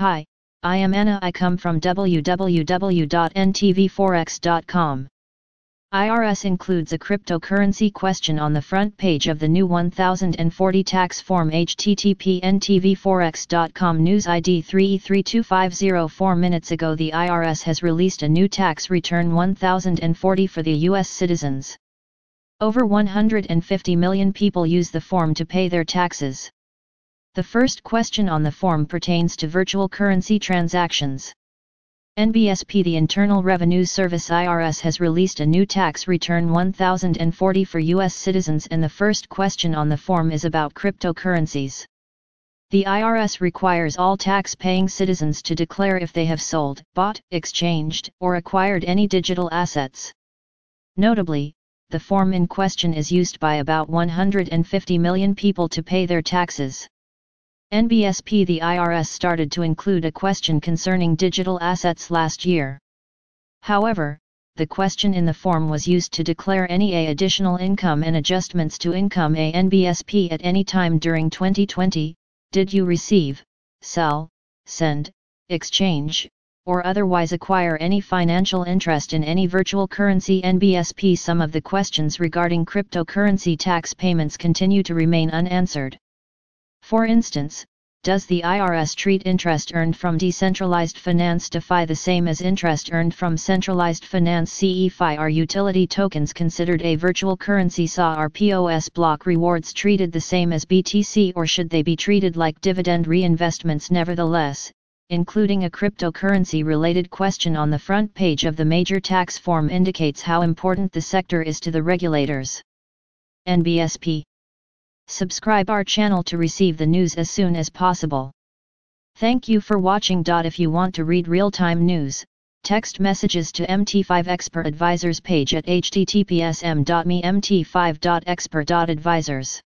Hi, I am Anna. I come from www.ntvforex.com. IRS includes a cryptocurrency question on the front page of the new 1040 tax form http ntvforex.com news ID 3E32504. 4 minutes ago the IRS has released a new tax return 1040 for the U.S. citizens. Over 150 million people use the form to pay their taxes. The first question on the form pertains to virtual currency transactions. NBSP the Internal Revenue Service IRS has released a new tax return 1040 for U.S. citizens, and the first question on the form is about cryptocurrencies. The IRS requires all tax-paying citizens to declare if they have sold, bought, exchanged, or acquired any digital assets. Notably, the form in question is used by about 150 million people to pay their taxes. NBSP the IRS started to include a question concerning digital assets last year. However, the question in the form was used to declare any additional income and adjustments to income NBSP at any time during 2020, did you receive, sell, send, exchange, or otherwise acquire any financial interest in any virtual currency NBSP. Some of the questions regarding cryptocurrency tax payments continue to remain unanswered. For instance, does the IRS treat interest earned from decentralized finance DeFi the same as interest earned from centralized finance CeFi? Are utility tokens considered a virtual currency? Are POS block rewards treated the same as BTC, or should they be treated like dividend reinvestments? Nevertheless, including a cryptocurrency-related question on the front page of the major tax form indicates how important the sector is to the regulators. NBSP. Subscribe our channel to receive the news as soon as possible. Thank you for watching. If you want to read real-time news, text messages to MT5 Expert Advisors page at https://m.me/mt5.expert.advisors.